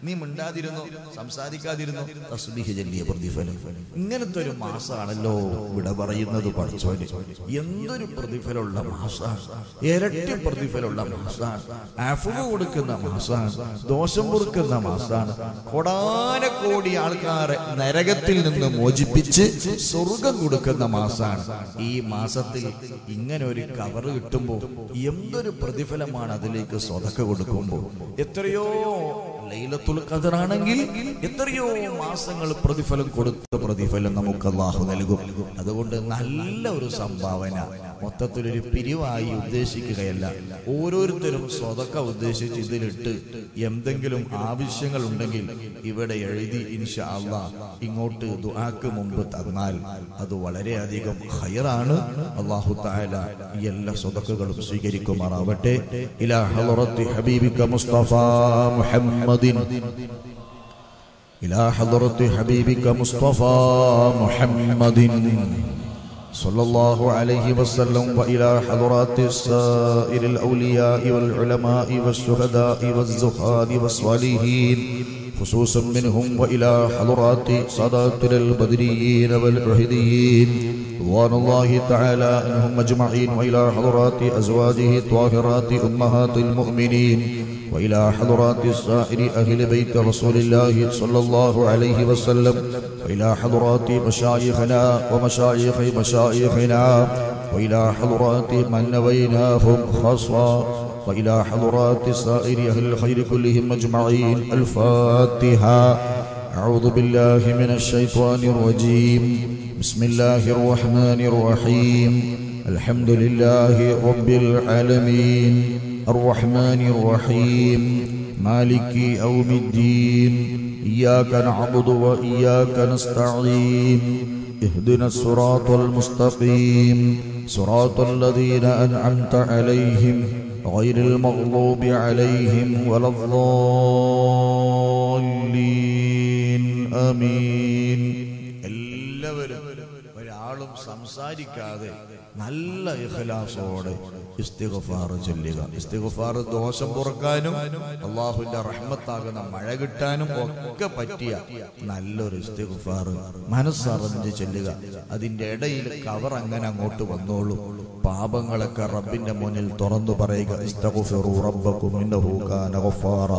നീ മിണ്ടാതിരുന്നു, സംസാരിക്കാതിരുന്നു, തസ്ബീഹ് ചൊല്ലിയ പ്രതിഫലം. ഇങ്ങനത്തെ ഒരു മാസമാണല്ലോ ഇവിടെ പറയുന്നത്. പഠിച്ചോനെ, എന്തൊരു പ്രതിഫലമുള്ള മാസമാണ്, ഇരട്ടി പ്രതിഫലമുള്ള മാസമാണ്, അഫ്വ കൊടുക്കുന്ന മാസമാണ്, ദോഷം കൊടുക്കുന്ന മാസമാണ്, കോടാനക്കോടി ആൾക്കാരെ നരകത്തിൽ നിന്ന് മോചിപ്പിച്ച് സ്വർഗം കൊടുക്കുന്ന മാസമാണ്. ഈ മാസത്തിൽ ഇങ്ങനെ ഒരു കവർ കിട്ടുമ്പോൾ എന്തൊരു പ്രതിഫലമാണ്. അതിലേക്ക് സ്വതക്ക കൊടുക്കുമ്പോൾ എത്രയോ ലൈലത്തുൽ ഖദർ ആണെങ്കിൽ എത്രയോ മാസങ്ങൾ പ്രതിഫലം കൊടുത്ത പ്രതിഫലം നമുക്ക് അല്ലാഹു നൽകും. അതുകൊണ്ട് നല്ല ഒരു സംഭാവന മൊത്തത്തിലൊരു പിരിവായി ഉദ്ദേശിക്കുകയല്ല, ഓരോരുത്തരും സ്വതക്ക ഉദ്ദേശിച്ച് ഇതിലിട്ട് എന്തെങ്കിലും ആവശ്യങ്ങൾ ഉണ്ടെങ്കിൽ ഇവിടെ എഴുതി ഇൻഷാ അല്ലാഹ് ഇങ്ങോട്ട് ദുആക്ക് മുമ്പ് തന്നാൽ അത് വളരെയധികം ഖൈറാണ്. അല്ലാഹു തആല എല്ലാ സ്വതക്കകളും സ്വീകരിക്കുമാറാവട്ടെ. ഇലാ ഹളറത്തി ഹബീബിക മുസ്തഫ മുഹമ്മദിൻ, ഇലാ ഹളറത്തി ഹബീബിക മുസ്തഫ മുഹമ്മദിൻ صلى الله عليه وسلم وإلى حضرات سائر الأولياء والعلماء والشهداء والزهاد والصالحين خصوصا منهم وإلى حضرات سادات البدريين والعهديين رضوان الله تعالى عنهم أجمعين وإلى حضرات أزواجه الطاهرات أمهات المؤمنين وإلى حضرات السائر أهل بيت رسول الله صلى الله عليه وسلم وإلى حضرات مشايخنا ومشايخ مشايخنا وإلى حضرات من نويناهم خاصة وإلى حضرات السائر أهل الخير كلهم أجمعين. الفاتحة. أعوذ بالله من الشيطان الرجيم. بسم الله الرحمن الرحيم. الحمد لله رب العالمين الرحمن الرحيم مالك يوم الدين إياك نعبد وإياك نستعين اهدنا الصراط المستقيم صراط الذين أنعمت عليهم غير المغضوب عليهم ولا الضالين آمين. ഒരാളും സംസാരിക്കാതെ നല്ല ഇഖ്ലാസോടെ ഇസ്തിഗ്ഫാർ ചൊല്ലുക. ഇസ്തിഗ്ഫാർ ദോഷം പുറക്കാനും അല്ലാഹുവിന്റെ റഹ്മത്താകുന്ന മഴ കിട്ടാനും ഒക്കെ പറ്റിയ നല്ലൊരു ഇസ്തിഗ്ഫാർ മനസ്സറിഞ്ഞ് ചൊല്ലുക. അതിന്റെ ഇടയിൽ കവർ അങ്ങനെ അങ്ങോട്ട് വന്നോളൂ. പാപങ്ങളൊക്കെ റബ്ബിന്റെ മുന്നിൽ തുറന്നു പറയുക. ഇസ്തഗ്ഫിറു റബ്ബകും ഇന്നഹു കാന ഗഫാറ.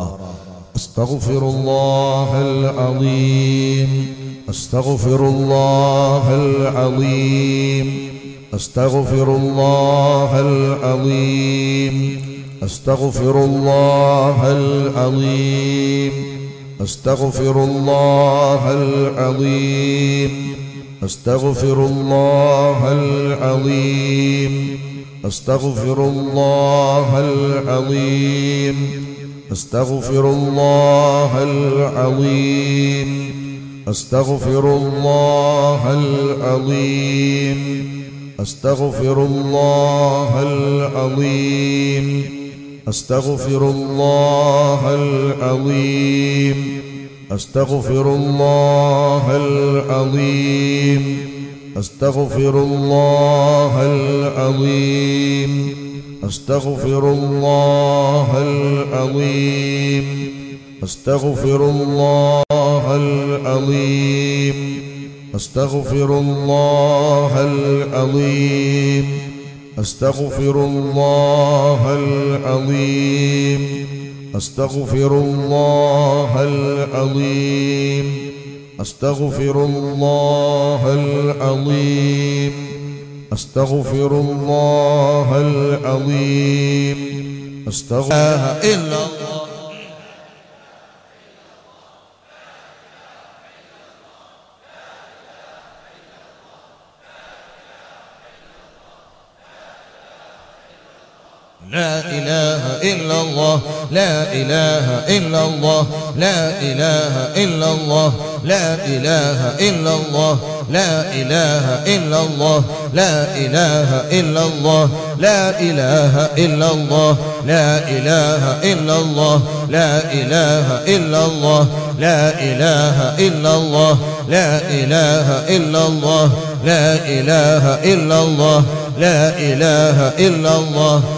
أستغفر الله العظيم أستغفر الله العظيم أستغفر الله العظيم أستغفر الله العظيم أستغفر الله العظيم أستغفر الله العظيم أستغفر الله العظيم أستغفر الله العظيم أستغفر الله العظيم أستغفر الله العظيم أستغفر الله العظيم أستغفر الله العظيم أستغفر الله العظيم أستغفر الله العظيم أستغفر الله العظيم أستغفر الله العظيم أستغفر الله العظيم أستغفر الله العظيم أستغفر الله العظيم أستغفر الله العظيم أستغفر الله العظيم لا إله إلا الله لا إله إلا الله لا إله إلا الله لا إله إلا الله لا إله إلا الله لا إله إلا الله لا إله إلا الله لا إله إلا الله لا إله إلا الله لا إله إلا الله لا إله إلا الله لا إله إلا الله لا إله إلا الله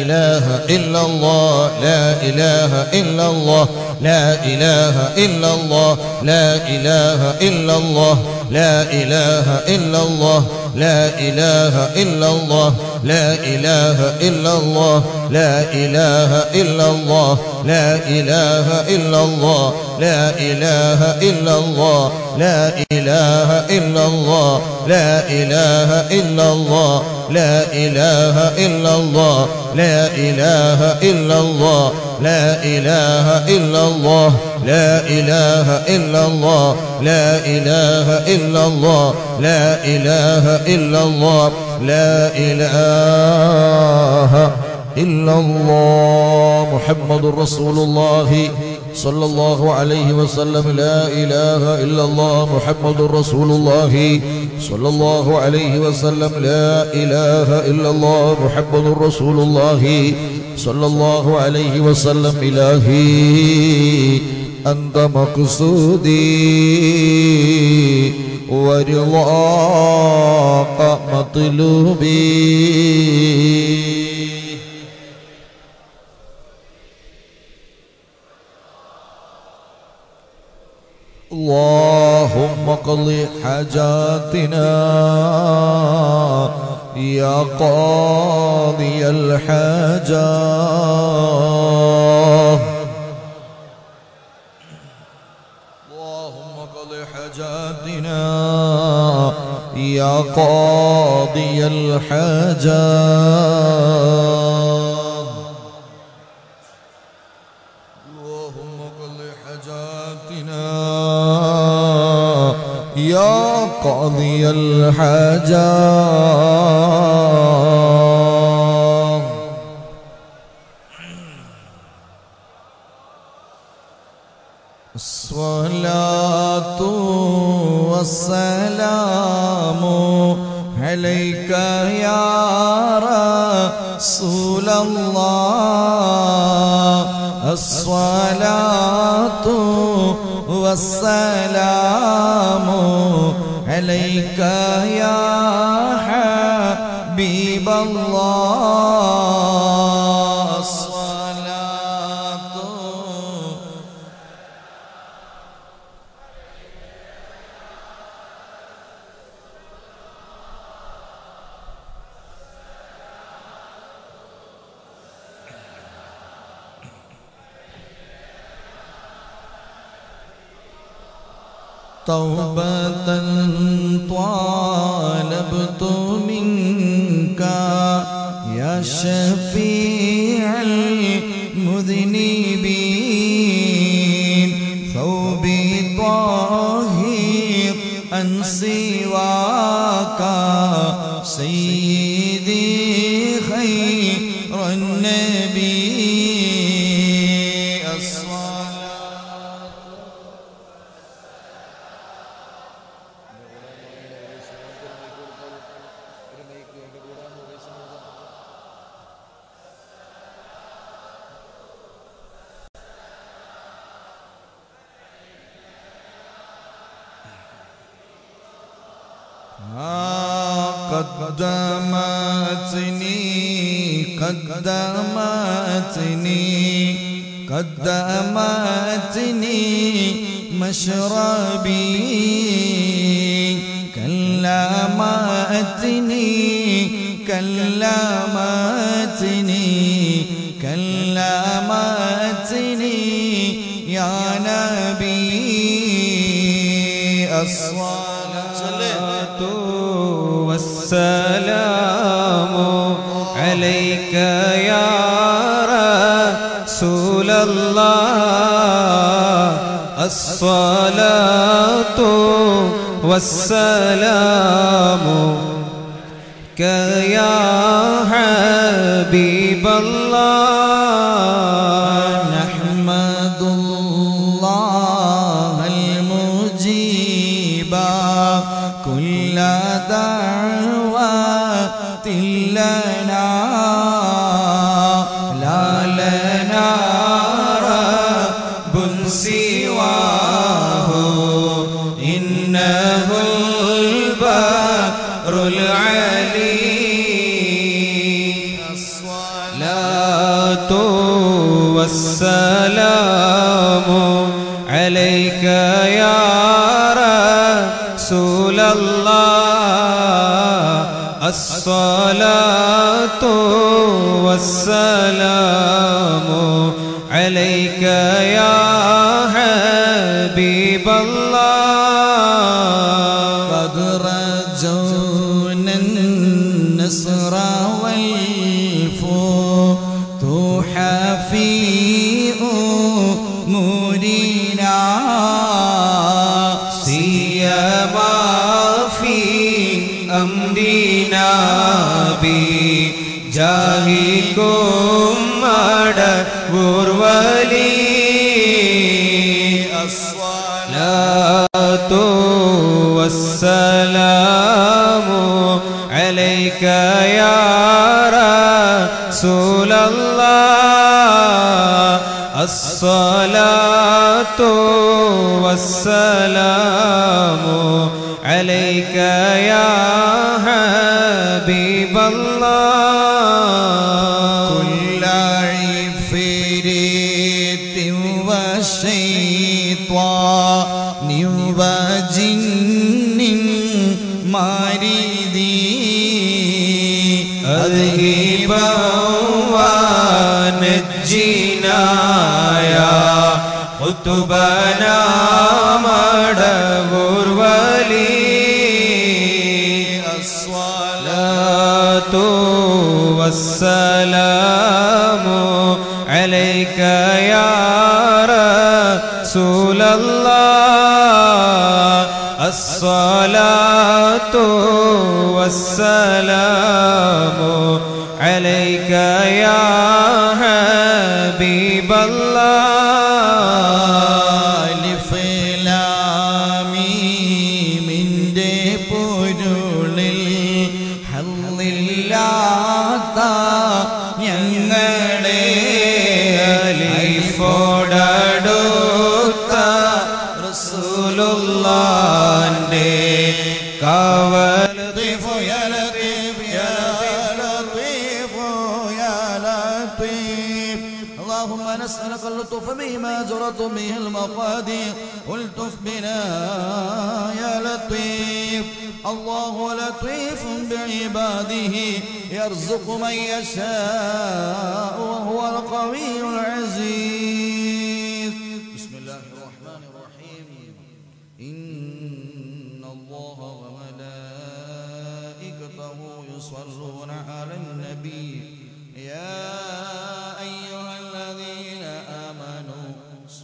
إله إلا الله لا إله إلا الله لا إله إلا الله لا إله إلا الله لا إله إلا الله لا إله إلا الله لا إله إلا الله لا إله إلا الله لا إله إلا الله لا إله إلا الله لا إله إلا الله لا إله إلا الله لا إله إلا الله لا إله إلا الله لا إله إلا الله لا إله إلا الله لا إله إلا الله لا إله إلا الله لا إله إلا الله محمد رسول الله صلى الله عليه وسلم لا إله إلا الله محمد رسول الله صلى الله عليه وسلم لا إله إلا الله محمد رسول الله صلى الله عليه وسلم إلهي أنت مقصودي ورضاك مطلوبي اللهم قض حاجاتنا يا قاضي الحاجات اللهم قض حاجاتنا يا قاضي الحاجات اللهم قض حاجاتنا يا قاضي الحاجات الصلاة والسلام عليك يا رسول الله الصلاة والسلام عليك يا حبيب الله الصلاة توبة طالبت منك يا شفيع المذنبين ثوبي طاهر عن سواك سيدي خير النبي قدمتني مشربي كلمتني يا نبي الصلاة والسلام عليك يا رسول الله الصلاة والسلام يا حبيب الله نحمد الله المجيب كل دعوة لنا السلام عليك يا رسول الله الصلاة والسلام عليك يا حبيب الله قد رجونا النصر والفتوح في جاهي كمّد غرولي الصلاة والسلام عليك يا رسول الله الصلاة والسلام عليك يا حبيب الله كل عفريت وشيطان وجن مريد ونجينا يا قطبنا مدبر ولي الصلاة والسلام عليك يا رسول الله الصلاة والسلام عليك يا حبيب الله لفلامي من دبول الحل اللاتا ഞങ്ങളെ അലിഫോടടുത്ത റസൂലുള്ളാന്റെ اللهم نسألك اللطف بما جرت به المقادير والطف بنا يا لطيف الله لطيف بعباده يرزق من يشاء وهو القوي العزيز بسم الله الرحمن الرحيم إن الله وملائكته يصلون على النبي يا أيها الذين آمنوا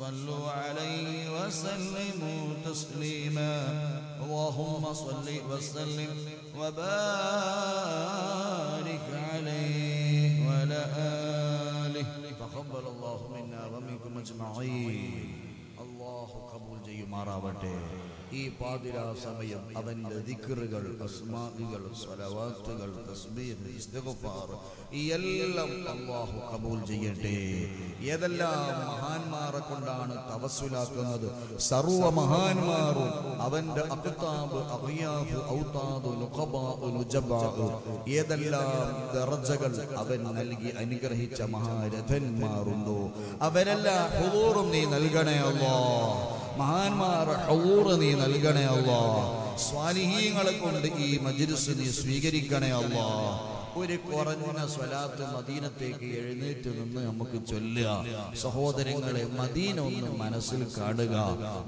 صلوا عليه وسلموا تسليما اللهم صل وسلم وبارك عليه وعلى آله تقبل الله منا ومنكم أجمعين الله قبول جي مراوته إي بادرا سميم أبن ذكرغل أسماءغل صلواتغل تسبيح استغفار إيلم الله قبول جيته ഏതെല്ലാം മഹാന്മാരെ കൊണ്ടാണ് തവസ്സുലാക്കുന്നത് സർവ്വ മഹാന്മാരും അവന്റെ അഖ്താബ് അഖിയാഫ് ഔതാദ് ലുഖബാ ലുജബാ ഏതെല്ലാം ദർജകൾ അവൻ നൽകി അനുഗ്രഹിച്ച മഹാരഥന്മാരുണ്ടോ അവരെല്ലാം ഹുദൂറും നീ നൽകണേ അല്ലാഹ് മഹാന്മാർ ഹുദൂർ നീ നൽകണേ അല്ലാഹ് സ്വാലിഹീങ്ങളെ കൊണ്ട് ഈ മജ്‌ലിസ് നീ സ്വീകരിക്കണേ അല്ലാഹ് ഒരു കുറഞ്ഞ സ്വലാത്ത് മദീനത്തേക്ക് എഴുന്നേറ്റ് നിന്ന് നമുക്ക് ചൊല്ലുക സഹോദരങ്ങളെ മദീന ഒന്ന് മനസ്സിൽ കാണുക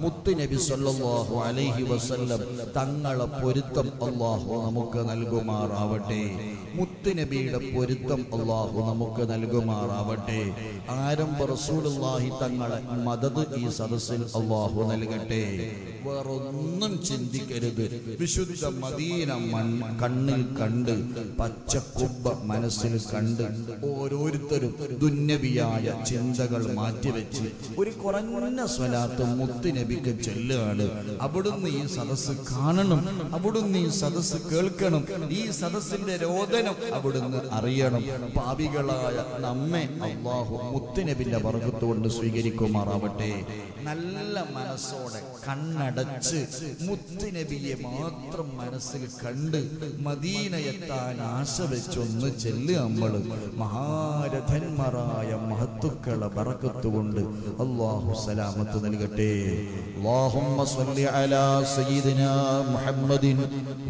മുത്ത് നബി സല്ലല്ലാഹു അലൈഹി വസല്ലം തങ്ങളെ പൊരുത്തം അല്ലാഹു നമുക്ക് നൽകുമാറാവട്ടെ മുത്ത് നബിയുടെ പൊരുത്തം അല്ലാഹു നമുക്ക് നൽകുമാറാവട്ടെ ആരംഭ റസൂലുള്ളാഹി തങ്ങളെ മദദ് ഈ സദസ്സിൽ അല്ലാഹു നൽകട്ടെ വേറൊന്നും ചിന്തിക്കരുത് വിശുദ്ധ മദീന കണ്ണിൽ കണ്ട് പച്ച കുബ്ബ മനസ്സിൽ കണ്ട് ഓരോരുത്തരും ദുന്യവിയായ ചിന്തകൾ മാറ്റിവെച്ച് ഒരു കുറഞ്ഞ സ്വലാത്ത് മുത്ത് നബിക്ക് ചൊല്ലുകയാണ് അവിടുന്ന് ഈ സദസ്സ് കാണണം അവിടുന്ന് ഈ സദസ്സ് കേൾക്കണം ഈ സദസ്സിന്റെ രോദനം അവിടുന്ന് അറിയണം പാപികളായ നമ്മെ അല്ലാഹു മുത്ത് നബിന്റെ ബർക്കത്ത് കൊണ്ട് സ്വീകരിക്കുമാറാവട്ടെ നല്ല മനസ്സോടെ കണ്ണടച്ച് മുത്ത് നബിയെ മാത്രം മനസ്സിൽ കണ്ട് മദീനയെത്താൻ ആശ വെച്ചൊന്ന് ചെല്ല് നമ്മൾ മഹാരഥന്മാരായ മഹത്തുക്കളെ ബറക്കത്ത് കൊണ്ട് അല്ലാഹു സലാമത്ത് നൽകട്ടെ അല്ലാഹുമ്മ സ്വല്ലി അലാ സയ്യിദിനാ മുഹമ്മദിൻ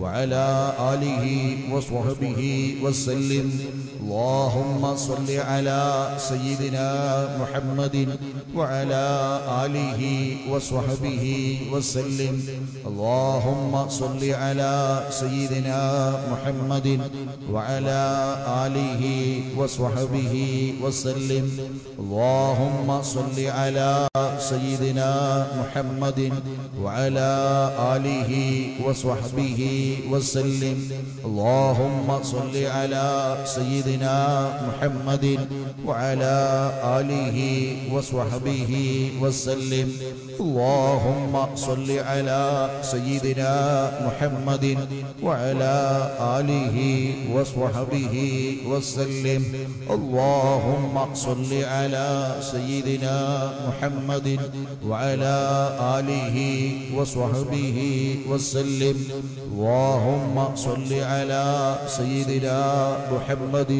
വഅലാ ആലിഹി വസ്വഹ്ബിഹി വസല്ലിം اللهم صل على سيدنا محمد وعلى آله وصحبه وسلم اللهم صل على سيدنا محمد وعلى آله وصحبه وسلم اللهم صل على سيدنا محمد وعلى آله وصحبه وسلم اللهم صل على سيدنا محمد وعلى آله وصحبه وسلم اللهم صل على سيدنا محمد وعلى آله وصحبه وسلم اللهم صل على سيدنا محمد وعلى آله وصحبه وسلم اللهم صل على سيدنا محمد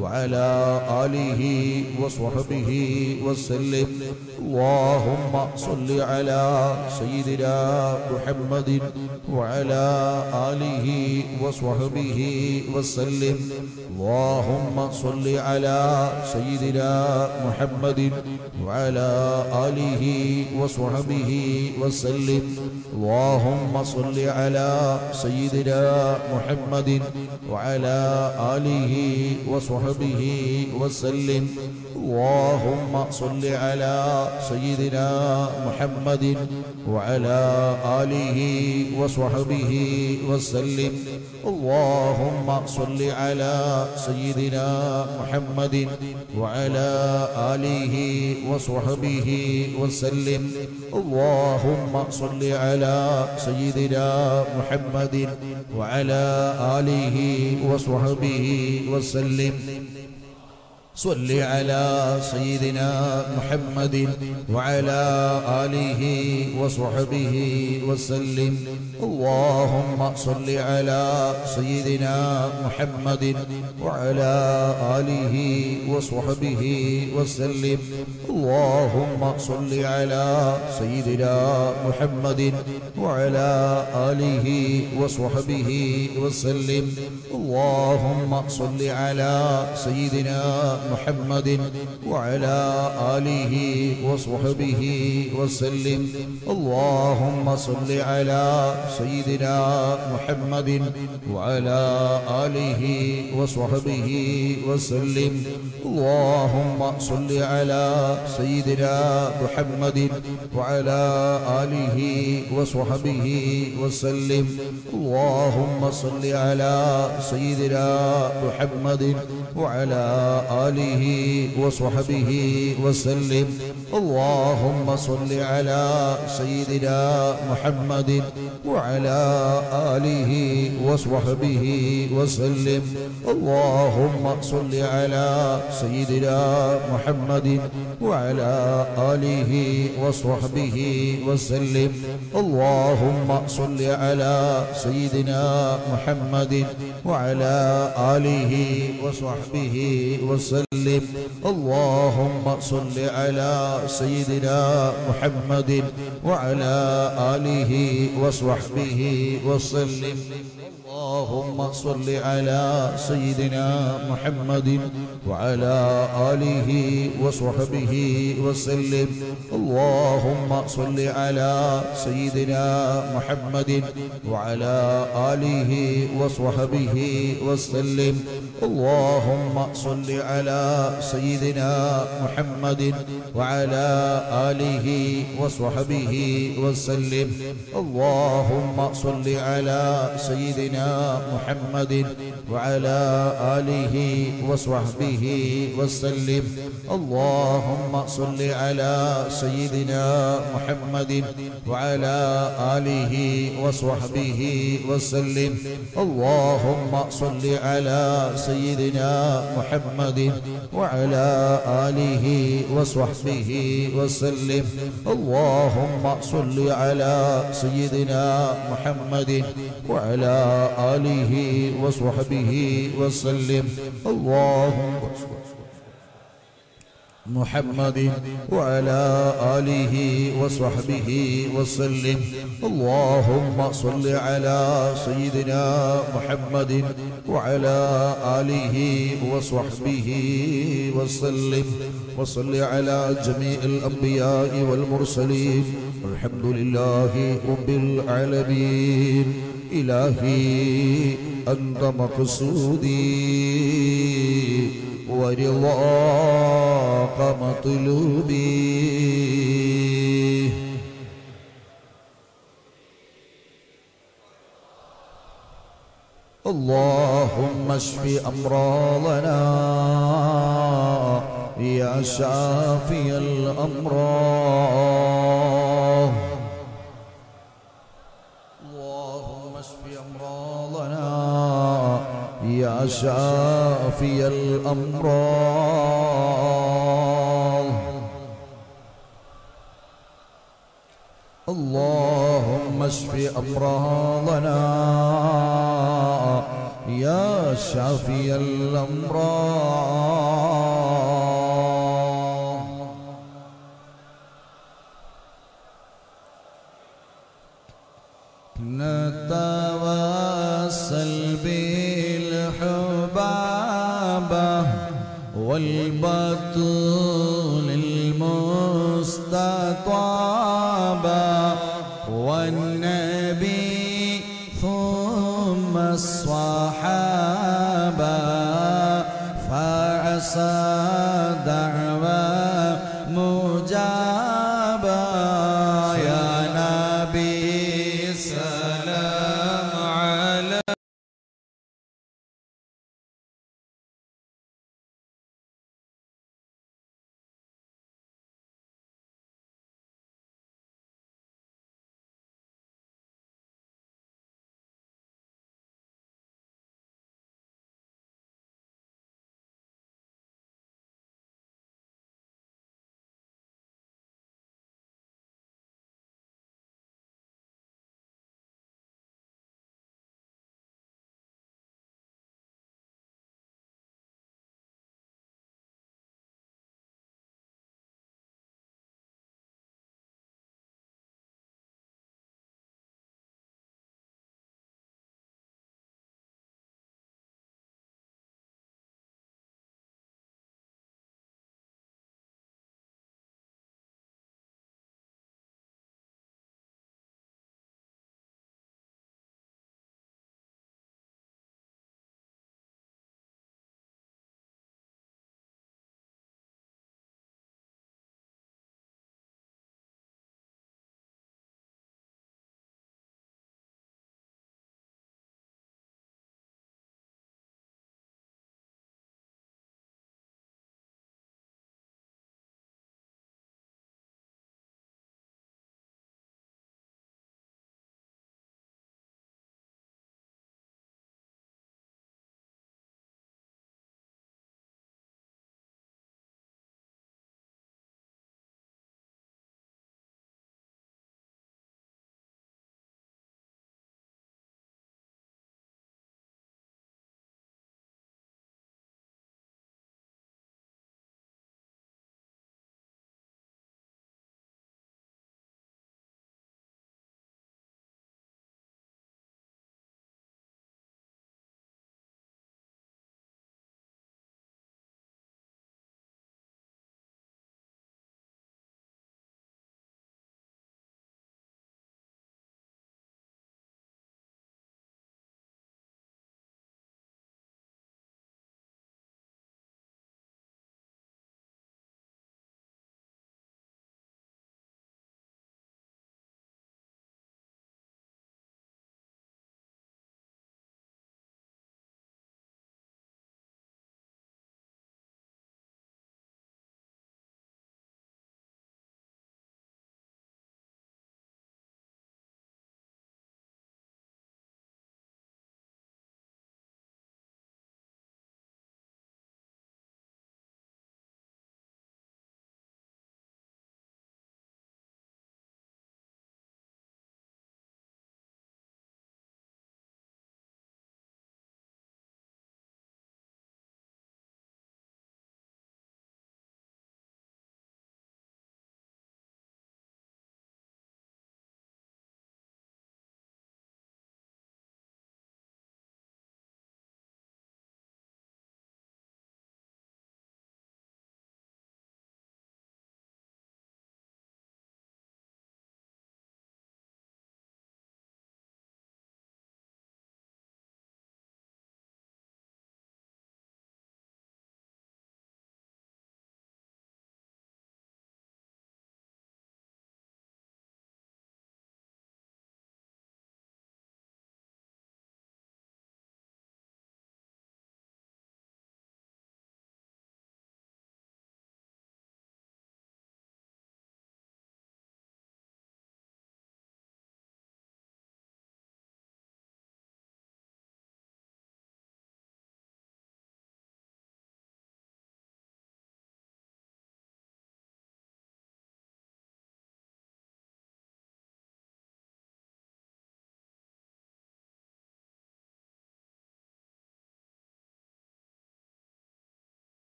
وعلى آله وصحبه وسلم اللهم صل على سيدنا محمد وعلى آله وصحبه وسلم اللهم صل على سيدنا محمد وعلى آله وصحبه وسلم اللهم صل على سيدنا محمد وعلى آله وصحبه وسلم اللهم صل على سيدنا محمد وعلى آله وصحبه وسلم اللهم صل على سيدنا محمد وعلى آله وصحبه وسلم اللهم صل على سيدنا محمد وعلى آله وصحبه وسلم صل على سيدنا محمد وعلى آله وصحبه وسلم اللهم صل على سيدنا محمد وعلى آله وصحبه وسلم اللهم صل على سيدنا محمد وعلى آله وصحبه وسلم اللهم صل على سيدنا محمد وعلى آله وصحبه وسلم اللهم صل على سيدنا محمد وعلى آله وصحبه وسلم اللهم صل على سيدنا محمد وعلى آله وصحبه وسلم اللهم صل على سيدنا محمد وعلى آله وصحبه وسلم اللهم صل على سيدنا محمد وعلى آله وصحبه وسلم اللهم صل على سيدنا محمد وعلى آله وصحبه وسلم اللهم صل على سيدنا محمد وعلى آله وصحبه وسلم اللهم صل على سيدنا محمد وعلى آله وصحبه وسلم اللهم صل على سيدنا محمد وعلى آله وصحبه وسلم اللهم صل على سيدنا محمد وعلى آله وصحبه وسلم اللهم صل على سيدنا محمد وعلى آله وصحبه وسلم اللهم صل على سيدنا محمد وعلى آله وصحبه وسلم اللهم صل على سيدنا محمد وعلى آله وصحبه وسلم اللهم صل على سيدنا محمد وعلى آله وصحبه وسلم اللهم صل على سيدنا محمد وعلى آله وصحبه وسلم اللهم محمد وعلى آله وصحبه وسلم اللهم صل على سيدنا محمد وعلى آله وصحبه وسلم وصل على جميع الأنبياء والمرسلين الحمد لله رب العالمين إلهي أنت مقصودي ورضاك مطلوبي اللهم اشف أمراضنا يا شافي الأمراض اللهم اشف أمراضنا يا شافي الأمراض اللهم اشف أمراضنا يا شفيع الأمراض.